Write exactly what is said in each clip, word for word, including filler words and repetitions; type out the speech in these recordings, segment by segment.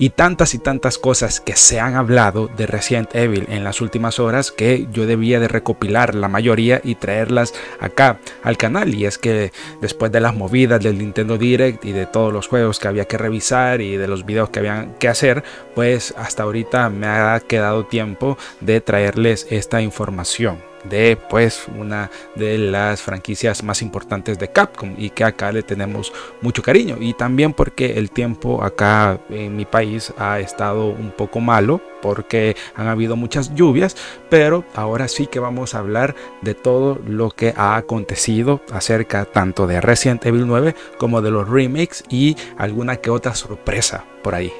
y tantas y tantas cosas que se han hablado de Resident Evil en las últimas horas que yo debía de recopilar la mayoría y traerlas acá al canal. Y es que después de las movidas del Nintendo Direct y de todos los juegos que había que revisar y de los videos que habían que hacer, pues hasta ahorita me ha quedado tiempo de traerles esta información de pues una de las franquicias más importantes de Capcom y que acá le tenemos mucho cariño, y también porque el tiempo acá en mi país ha estado un poco malo porque han habido muchas lluvias. Pero ahora sí que vamos a hablar de todo lo que ha acontecido acerca tanto de Resident Evil nueve como de los remakes y alguna que otra sorpresa por ahí.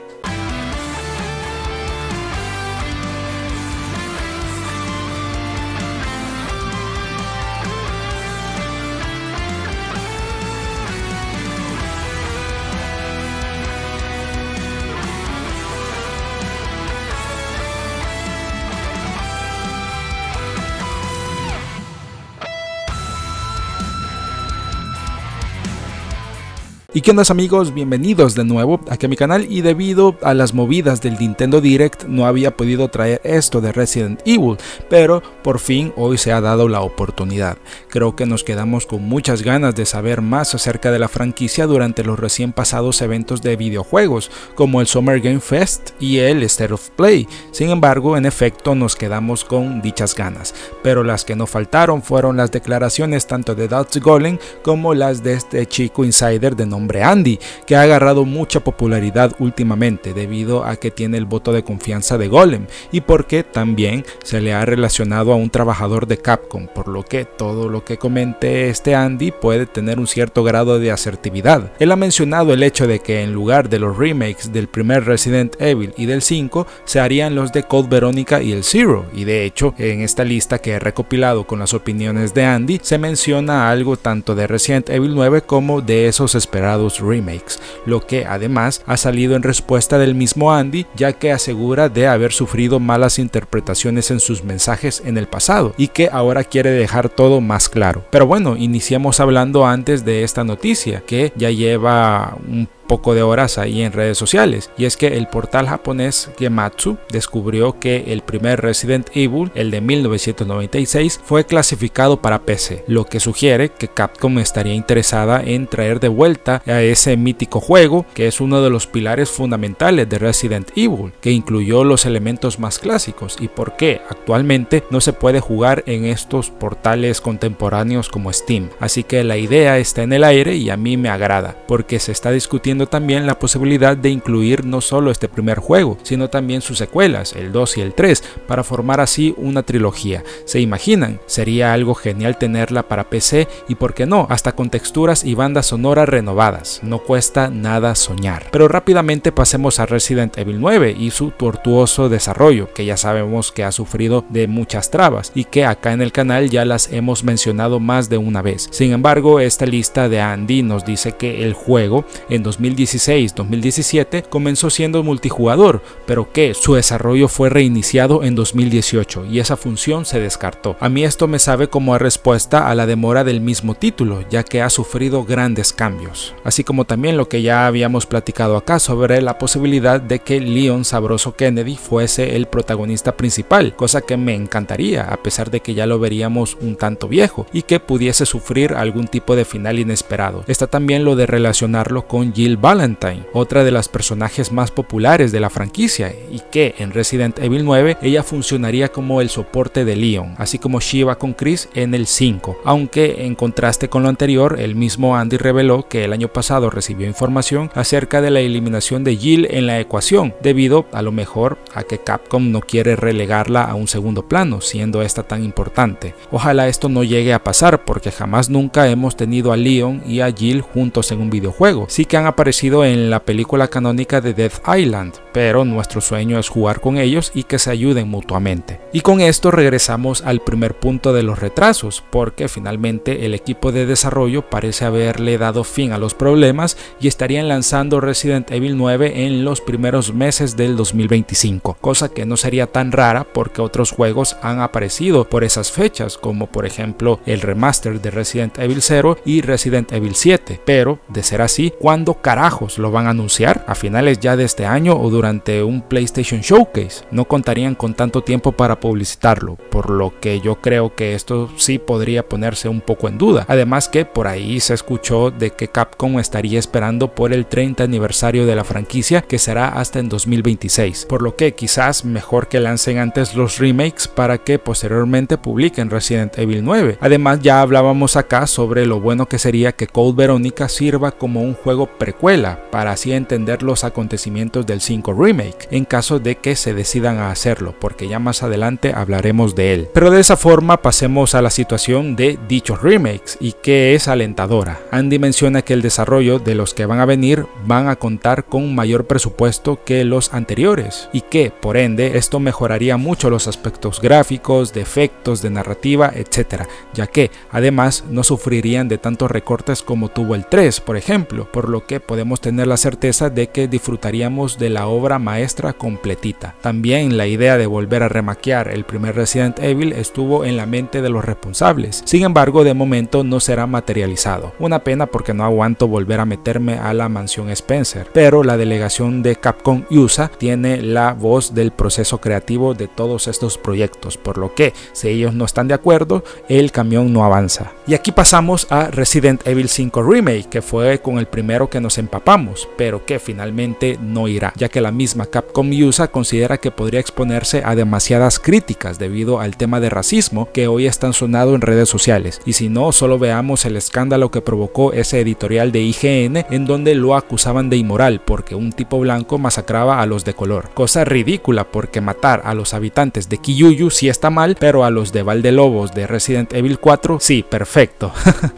Y qué onda amigos, bienvenidos de nuevo aquí a mi canal. Y debido a las movidas del Nintendo Direct no había podido traer esto de Resident Evil, pero por fin hoy se ha dado la oportunidad. Creo que nos quedamos con muchas ganas de saber más acerca de la franquicia durante los recién pasados eventos de videojuegos como el Summer Game Fest y el State of Play. Sin embargo, en efecto nos quedamos con dichas ganas, pero las que nos faltaron fueron las declaraciones tanto de Dusk Golem como las de este chico insider de nombre Hombre Andy, que ha agarrado mucha popularidad últimamente debido a que tiene el voto de confianza de Golem y porque también se le ha relacionado a un trabajador de Capcom, por lo que todo lo que comente este Andy puede tener un cierto grado de asertividad. Él ha mencionado el hecho de que en lugar de los remakes del primer Resident Evil y del cinco se harían los de Code Verónica y el Zero, y de hecho en esta lista que he recopilado con las opiniones de Andy se menciona algo tanto de Resident Evil nueve como de esos esperados remakes, lo que además ha salido en respuesta del mismo Andy, ya que asegura de haber sufrido malas interpretaciones en sus mensajes en el pasado y que ahora quiere dejar todo más claro. Pero bueno, iniciemos hablando antes de esta noticia que ya lleva un poco de horas ahí en redes sociales, y es que el portal japonés Gematsu descubrió que el primer Resident Evil, el de mil novecientos noventa y seis, fue clasificado para P C, lo que sugiere que Capcom estaría interesada en traer de vuelta a ese mítico juego que es uno de los pilares fundamentales de Resident Evil, que incluyó los elementos más clásicos y por qué actualmente no se puede jugar en estos portales contemporáneos como Steam. Así que la idea está en el aire y a mí me agrada porque se está discutiendo también la posibilidad de incluir no solo este primer juego, sino también sus secuelas, el dos y el tres, para formar así una trilogía. ¿Se imaginan? Sería algo genial tenerla para P C y, por qué no, hasta con texturas y bandas sonoras renovadas. No cuesta nada soñar. Pero rápidamente pasemos a Resident Evil nueve y su tortuoso desarrollo, que ya sabemos que ha sufrido de muchas trabas y que acá en el canal ya las hemos mencionado más de una vez. Sin embargo, esta lista de Andy nos dice que el juego en dos mil dieciséis dos mil diecisiete comenzó siendo multijugador, pero que su desarrollo fue reiniciado en dos mil dieciocho y esa función se descartó. A mí esto me sabe como respuesta a la demora del mismo título, ya que ha sufrido grandes cambios, así como también lo que ya habíamos platicado acá sobre la posibilidad de que Leon Sabroso Kennedy fuese el protagonista principal, cosa que me encantaría a pesar de que ya lo veríamos un tanto viejo y que pudiese sufrir algún tipo de final inesperado. Está también lo de relacionarlo con Jill Valentine, otra de las personajes más populares de la franquicia, y que en Resident Evil nueve ella funcionaría como el soporte de Leon, así como Shiva con Chris en el cinco, aunque en contraste con lo anterior, el mismo Andy reveló que el año pasado recibió información acerca de la eliminación de Jill en la ecuación, debido a lo mejor a que Capcom no quiere relegarla a un segundo plano, siendo esta tan importante. Ojalá esto no llegue a pasar, porque jamás nunca hemos tenido a Leon y a Jill juntos en un videojuego, sí que han aparecido en la película canónica de Death Island, pero nuestro sueño es jugar con ellos y que se ayuden mutuamente. Y con esto regresamos al primer punto de los retrasos, porque finalmente el equipo de desarrollo parece haberle dado fin a los problemas y estarían lanzando Resident Evil nueve en los primeros meses del dos mil veinticinco, cosa que no sería tan rara porque otros juegos han aparecido por esas fechas, como por ejemplo el remaster de Resident Evil cero y Resident Evil siete, pero de ser así, ¿cuándo cambia carajos lo van a anunciar? ¿A finales ya de este año o durante un PlayStation Showcase? No contarían con tanto tiempo para publicitarlo, por lo que yo creo que esto sí podría ponerse un poco en duda. Además que por ahí se escuchó de que Capcom estaría esperando por el treinta aniversario de la franquicia, que será hasta en dos mil veintiséis, por lo que quizás mejor que lancen antes los remakes para que posteriormente publiquen Resident Evil nueve. Además, ya hablábamos acá sobre lo bueno que sería que Code Verónica sirva como un juego precuela para así entender los acontecimientos del cinco Remake, en caso de que se decidan a hacerlo, porque ya más adelante hablaremos de él. Pero de esa forma pasemos a la situación de dichos remakes, y que es alentadora. Andy menciona que el desarrollo de los que van a venir van a contar con mayor presupuesto que los anteriores, y que por ende esto mejoraría mucho los aspectos gráficos, de efectos, de narrativa, etcétera, ya que además no sufrirían de tantos recortes como tuvo el tres, por ejemplo, por lo que podemos tener la certeza de que disfrutaríamos de la obra maestra completita. También la idea de volver a remakear el primer Resident Evil estuvo en la mente de los responsables, sin embargo de momento no será materializado. Una pena, porque no aguanto volver a meterme a la mansión Spencer, pero la delegación de Capcom U S A tiene la voz del proceso creativo de todos estos proyectos, por lo que si ellos no están de acuerdo, el camión no avanza. Y aquí pasamos a Resident Evil cinco Remake, que fue con el primero que nos empapamos, pero que finalmente no irá, ya que la misma Capcom U S A considera que podría exponerse a demasiadas críticas debido al tema de racismo que hoy es tan sonado en redes sociales, y si no, solo veamos el escándalo que provocó ese editorial de I G N en donde lo acusaban de inmoral porque un tipo blanco masacraba a los de color, cosa ridícula porque matar a los habitantes de Kiyuyu sí está mal, pero a los de Valdelobos de Resident Evil cuatro sí, perfecto.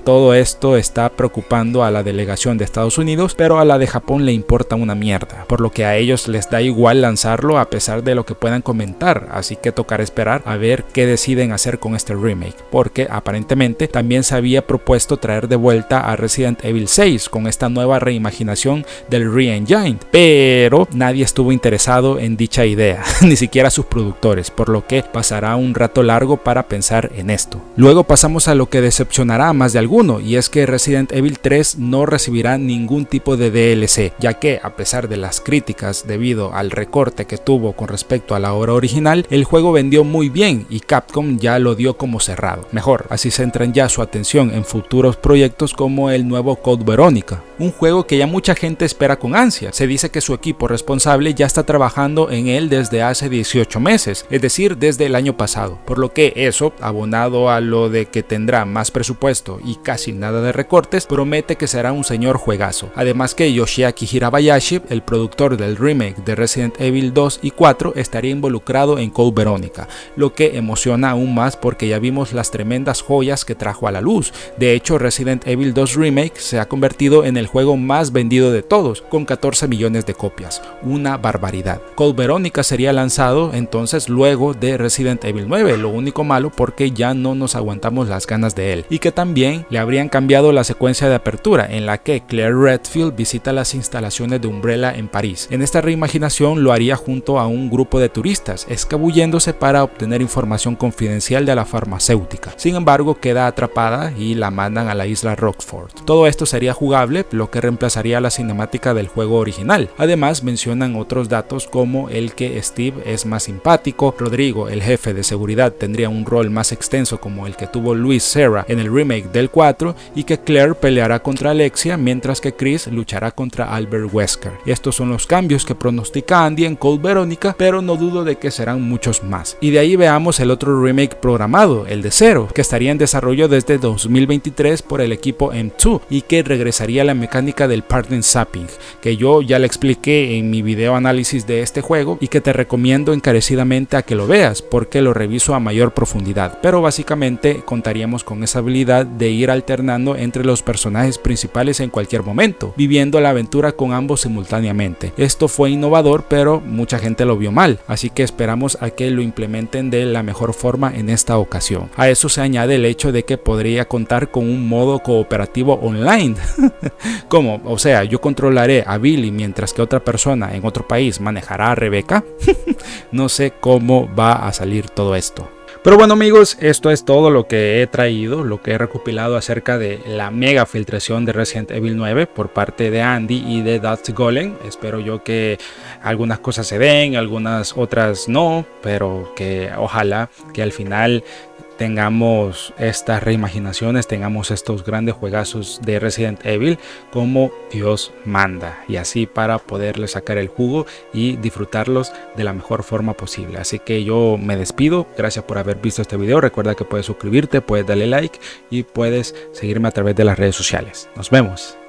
Todo esto está preocupando a la delegación de Estados Unidos, pero a la de Japón le importa una mierda, por lo que a ellos les da igual lanzarlo a pesar de lo que puedan comentar, así que tocará esperar a ver qué deciden hacer con este remake, porque aparentemente también se había propuesto traer de vuelta a Resident Evil seis con esta nueva reimaginación del re-engine, pero nadie estuvo interesado en dicha idea, ni siquiera sus productores, por lo que pasará un rato largo para pensar en esto. Luego pasamos a lo que decepcionará a más de alguno, y es que Resident Evil tres no recibirá ningún tipo de D L C, ya que a pesar de las críticas debido al recorte que tuvo con respecto a la obra original, el juego vendió muy bien y Capcom ya lo dio como cerrado. Mejor, así centran ya su atención en futuros proyectos como el nuevo Code Verónica, un juego que ya mucha gente espera con ansia. Se dice que su equipo responsable ya está trabajando en él desde hace dieciocho meses, es decir, desde el año pasado, por lo que eso, abonado a lo de que tendrá más presupuesto y casi nada de recortes, promete que será un señor juegazo. Además que Yoshiaki Hirabayashi, el productor del remake de Resident Evil dos y cuatro, estaría involucrado en Code Verónica, lo que emociona aún más porque ya vimos las tremendas joyas que trajo a la luz. De hecho, Resident Evil dos Remake se ha convertido en el juego más vendido de todos, con catorce millones de copias, una barbaridad. Code Verónica sería lanzado entonces luego de Resident Evil nueve, lo único malo porque ya no nos aguantamos las ganas de él, y que también le habrían cambiado la secuencia de apertura en la que Claire Redfield visita las instalaciones de Umbrella en París. En esta reimaginación lo haría junto a un grupo de turistas, escabulléndose para obtener información confidencial de la farmacéutica. Sin embargo, queda atrapada y la mandan a la isla Rockford. Todo esto sería jugable, lo que reemplazaría la cinemática del juego original. Además, mencionan otros datos como el que Steve es más simpático, Rodrigo, el jefe de seguridad, tendría un rol más extenso como el que tuvo Luis Serra en el remake del cuatro, y que Claire peleará contra Alexia mientras que Chris luchará contra Albert Wesker. Estos son los cambios que pronostica Andy en Code Verónica, pero no dudo de que serán muchos más. Y de ahí veamos el otro remake programado, el de Zero, que estaría en desarrollo desde dos mil veintitrés por el equipo M dos y que regresaría a la mecánica del Partner Zapping, que yo ya le expliqué en mi video análisis de este juego y que te recomiendo encarecidamente a que lo veas porque lo reviso a mayor profundidad, pero básicamente contaríamos con esa habilidad de ir alternando entre los personajes principales en cualquier momento, viviendo la aventura con ambos simultáneamente. Esto fue innovador, pero mucha gente lo vio mal, así que esperamos a que lo implementen de la mejor forma en esta ocasión. A eso se añade el hecho de que podría contar con un modo cooperativo online. ¿Cómo? O sea, yo controlaré a Billy mientras que otra persona en otro país manejará a Rebecca. No sé cómo va a salir todo esto. Pero bueno amigos, esto es todo lo que he traído, lo que he recopilado acerca de la mega filtración de Resident Evil nueve por parte de Andy y de Dusk Golem. Espero yo que algunas cosas se den, algunas otras no, pero que ojalá que al final tengamos estas reimaginaciones, tengamos estos grandes juegazos de Resident Evil como Dios manda, y así para poderle sacar el jugo y disfrutarlos de la mejor forma posible. Así que yo me despido, gracias por haber visto este video, recuerda que puedes suscribirte, puedes darle like y puedes seguirme a través de las redes sociales. Nos vemos.